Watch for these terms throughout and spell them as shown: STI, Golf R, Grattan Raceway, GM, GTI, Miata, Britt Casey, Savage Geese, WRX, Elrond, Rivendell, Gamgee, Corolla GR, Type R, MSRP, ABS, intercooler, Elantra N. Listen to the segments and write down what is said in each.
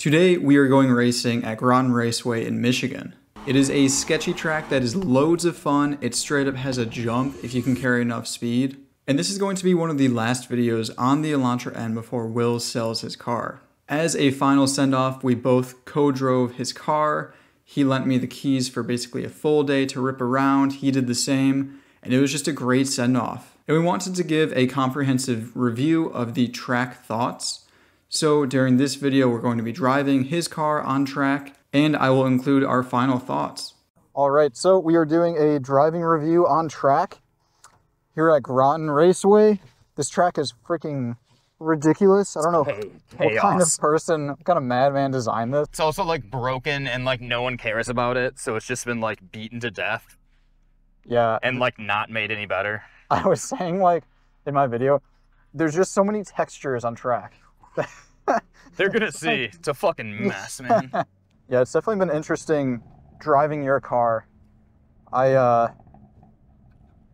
Today we are going racing at Grattan Raceway in Michigan. It is a sketchy track that is loads of fun. It straight up has a jump if you can carry enough speed. And this is going to be one of the last videos on the Elantra N before Will sells his car. As a final send-off, we both co-drove his car. He lent me the keys for basically a full day to rip around. He did the same, and it was just a great send-off. And we wanted to give a comprehensive review of the track thoughts. So during this video, we're going to be driving his car on track, and I will include our final thoughts. All right, so we are doing a driving review on track here at Grattan Raceway. This track is freaking ridiculous. I don't know what kind of person, what kind of madman designed this. It's also like broken and like no one cares about it. So it's just been like beaten to death. Yeah. And like not made any better. I was saying like in my video, there's just so many textures on track. They're gonna see. It's a fucking mess, man. Yeah, it's definitely been interesting driving your car.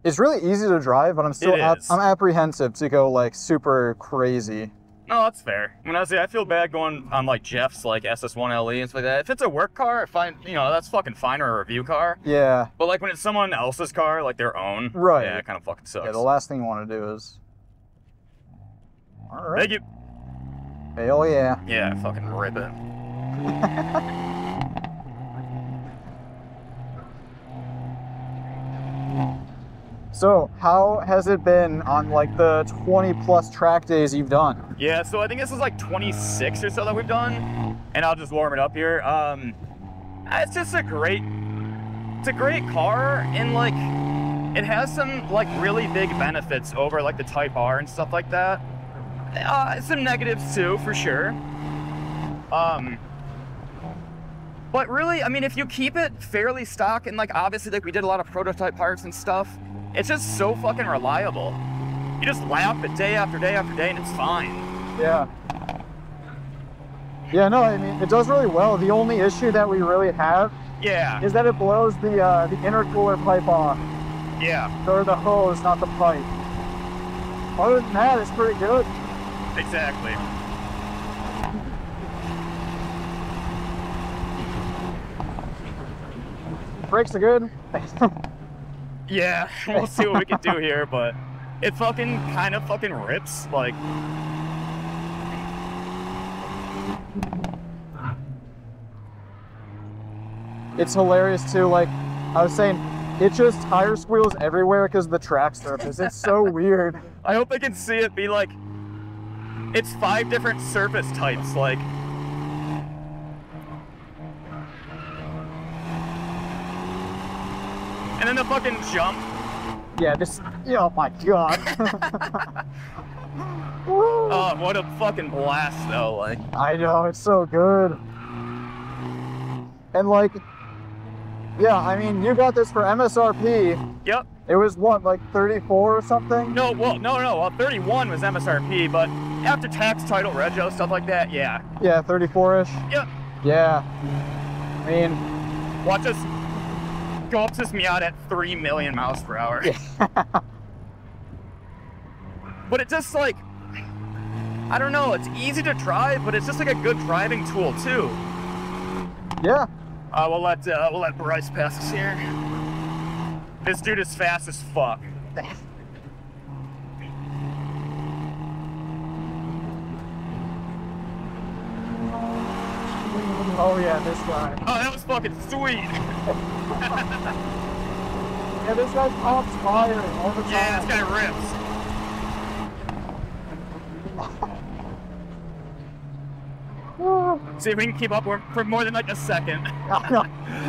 It's really easy to drive, but I'm still I'm apprehensive to go like super crazy. No, that's fair. I mean, honestly, I feel bad going on like Jeff's like SS1 LE and stuff like that. If it's a work car, if I, you know, that's fucking fine, or a review car. Yeah. But like when it's someone else's car, like their own, right? Yeah, it kind of fucking sucks. Yeah, the last thing you want to do is. All right. Thank you. Hell yeah. Yeah, fucking rip it. So how has it been on like the 20+ track days you've done? Yeah, so I think this is like 26 or so that we've done, and I'll just warm it up here. It's just a great car, and like it has some like really big benefits over like the Type R and stuff like that. Some negatives too, for sure. But really, I mean, if you keep it fairly stock, and like obviously like we did a lot of prototype parts and stuff, it's just so fucking reliable. You just lap it day after day after day and it's fine. Yeah. Yeah, no, I mean, it does really well. The only issue that we really have is that it blows the intercooler pipe off. Yeah. Or the hose, not the pipe. Other than that, it's pretty good. Exactly. Brakes are good. Yeah, we'll see what we can do here, but it fucking kind of fucking rips, like. It's hilarious too, like I was saying, it just tire squeals everywhere because of the track surface. It's so weird. I hope I can see it be like, it's 5 different surface types, like. And then the fucking jump. Yeah, this, oh my God. Oh, what a fucking blast though, like. I know, it's so good. And like, yeah, I mean, you got this for MSRP. Yep. It was what, like 34 or something? No, well, no, 31 was MSRP, but after tax, title, rego, stuff like that, yeah. Yeah, 34-ish? Yep. Yeah, I mean. Watch us. Go up this Miata at 3 million miles per hour. Yeah. But it just like, I don't know, it's easy to drive, but it's just like a good driving tool too. Yeah. We'll let Bryce pass us here. This dude is fast as fuck. Oh yeah, this guy. Oh, that was fucking sweet. Yeah, this guy's pops fire all the time. Yeah, this guy rips. See if we can keep up for more than like a second.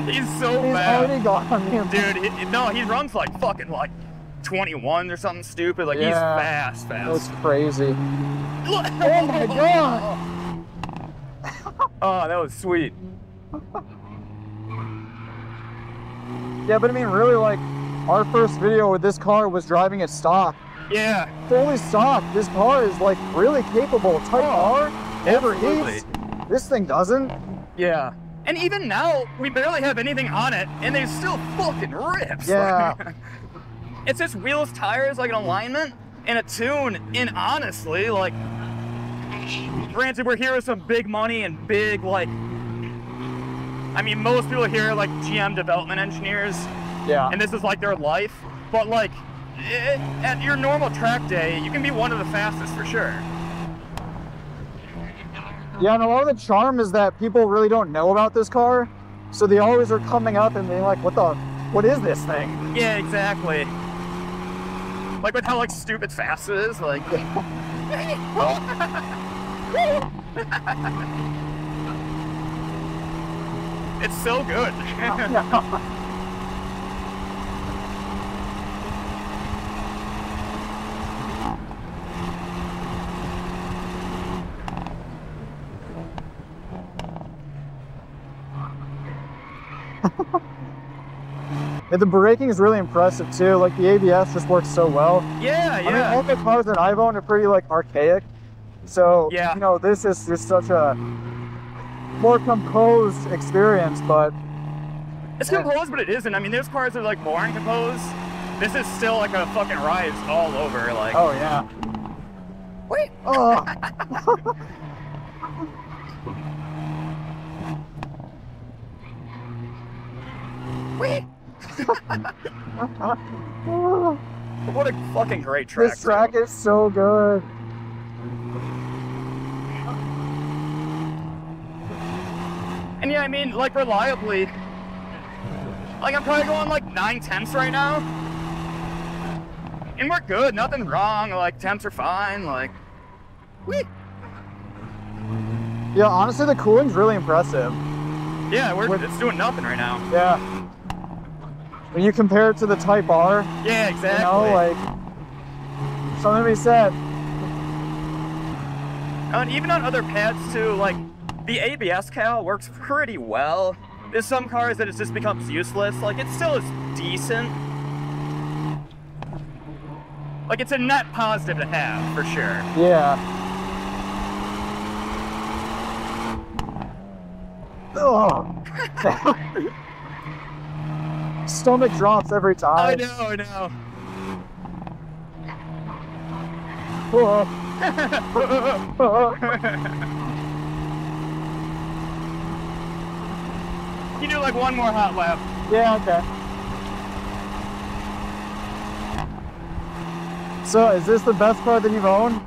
He's so bad. He's already gone. Dude, he runs like fucking like 21 or something stupid. Like, yeah, he's fast. That's crazy. Oh my God. Oh, that was sweet. Yeah, but I mean, really, like, our first video with this car was driving it stock. Yeah. Fully stock. This car is, like, really capable. Type R, overheats. This thing doesn't. Yeah. And even now, we barely have anything on it, and they still fucking rips. Yeah. Like, it's just wheels, tires, like an alignment, and a tune, and honestly, like, Granted, we're here with some big money and big, like, I mean, most people here are like GM development engineers. Yeah. And this is like their life. But like, at your normal track day, you can be one of the fastest for sure. Yeah, and a lot of the charm is that people really don't know about this car. So they always are coming up and being like, what is this thing? Yeah, exactly. Like with how like stupid fast it is, like. It's so good. And the braking is really impressive too. Like the ABS just works so well. Yeah, yeah. I mean, all the cars that I've owned are pretty like archaic. So, yeah, you know, this is just such a more composed experience, but. It's composed, but it isn't. I mean, there's cars that are like more composed. This is still like a fucking rise all over. Like. Oh, yeah. Wait. Oh. Wait. What a fucking great track. This track is so good. And yeah, I mean, like reliably, like I'm probably going like 9 tenths right now. And we're good, nothing wrong, like temps are fine, like, whee. Yeah, honestly, the cooling's really impressive. Yeah, it's doing nothing right now. Yeah. When you compare it to the Type R. Yeah, exactly. You know, like, something to be said. And even on other pads too, like, the ABS cowl works pretty well. There's some cars that it just becomes useless. Like, it still is decent. Like, it's a net positive to have, for sure. Yeah. Oh. Stomach drops every time. I know, I know. Whoa. You do like one more hot lap. Yeah, okay. So is this the best car that you've owned?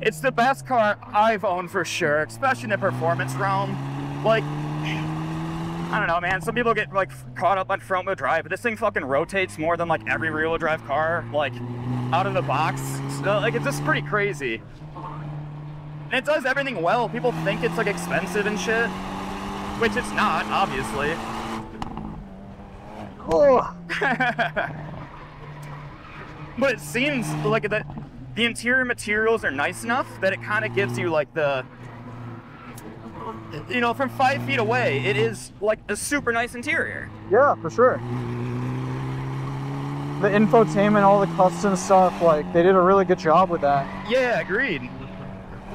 It's the best car I've owned for sure, especially in the performance realm. Like, I don't know, man. Some people get like caught up on front wheel drive, but this thing fucking rotates more than like every rear wheel drive car, like out of the box. So, like, it's just pretty crazy. And it does everything well. People think it's like expensive and shit. Which it's not, obviously. Oh. But it seems like that the interior materials are nice enough that it kind of gives you like the, you know, from 5 feet away, it is like a super nice interior. Yeah, for sure. The infotainment, all the custom stuff, like they did a really good job with that. Yeah, agreed.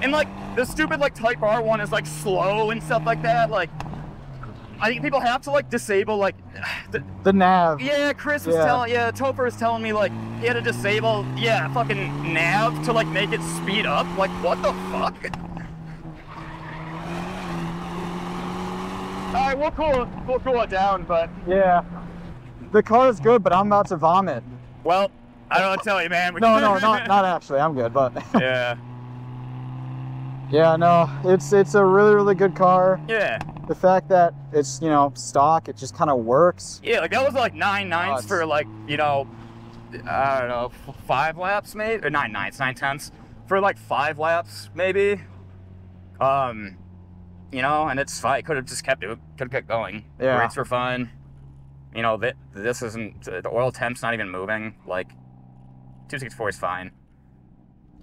And like the stupid like Type R one is like slow and stuff like that. Like, I think people have to like disable like the nav. Yeah, Chris was telling, Topher was telling me like he had to disable fucking nav to like make it speed up. Like, what the fuck? All right, we'll cool it down, but yeah, the car is good, but I'm about to vomit. Well, I don't know what to tell you, man. No, not actually. I'm good, but yeah. Yeah, no, it's a really, really good car. Yeah. The fact that it's, you know, stock, it just kind of works. Yeah, like that was like 9/9 for like, you know, I don't know, 5 laps maybe, or 9/9, 9/10 for like 5 laps maybe. You know, and it's fine. Could have just kept it, could have kept going. Yeah. Brakes were fine. You know, this isn't, the oil temp's not even moving. Like, 264 is fine.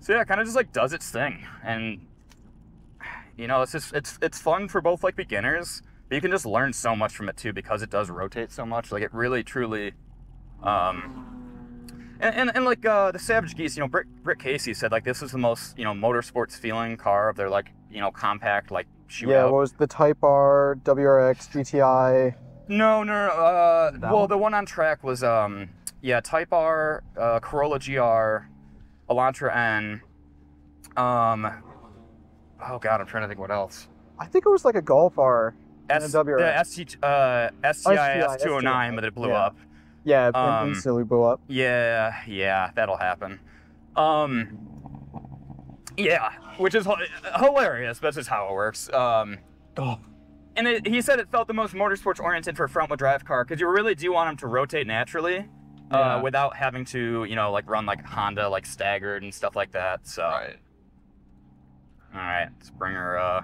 So yeah, it kind of just like does its thing. And you know, it's just, it's fun for both like beginners, but you can just learn so much from it too, because it does rotate so much. Like it really, truly, and like the Savage Geese, you know, Britt Casey said like this is the most, you know, motorsports feeling car of their like, you know, compact like shootout. Yeah, what was the Type R, WRX, GTI? No, well, the one on track was, yeah, Type R, Corolla GR, Elantra N, oh God, I'm trying to think what else. I think it was like a Golf R and a WRX. The STI S209, but it blew up. Yeah, it instantly blew up. Yeah, yeah, that'll happen. Yeah, which is hilarious. That's just how it works. And he said it felt the most motorsports oriented for a front-wheel drive car because you really do want them to rotate naturally, without having to, you know, like run like Honda, like staggered and stuff like that. So, right. All right, let's bring her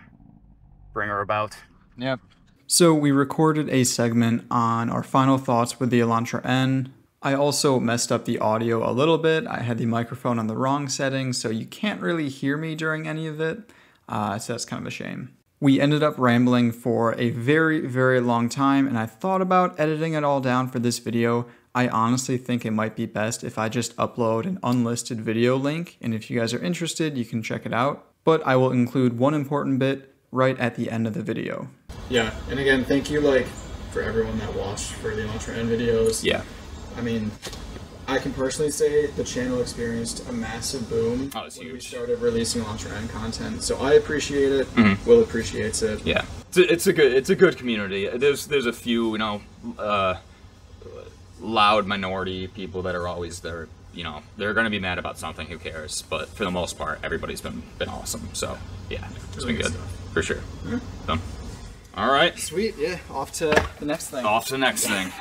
about. Yep. So we recorded a segment on our final thoughts with the Elantra N. I also messed up the audio a little bit. I had the microphone on the wrong setting, so you can't really hear me during any of it. So that's kind of a shame. We ended up rambling for a very, very long time, and I thought about editing it all down for this video. I honestly think it might be best if I just upload an unlisted video link, and if you guys are interested, you can check it out. But I will include one important bit right at the end of the video. Yeah, and again, thank you, like, for everyone that watched for the Elantra N videos. Yeah. I mean, I can personally say the channel experienced a massive boom when we started releasing Elantra N content. So I appreciate it. Mm-hmm. Will appreciates it. Yeah, it's a good community. There's a few, you know, loud minority people that are always there. You know, they're going to be mad about something. Who cares? But for the most part, everybody's been awesome. So yeah, it's been good for sure. Mm-hmm. So, all right. Sweet. Yeah. Off to the next thing. Off to the next thing.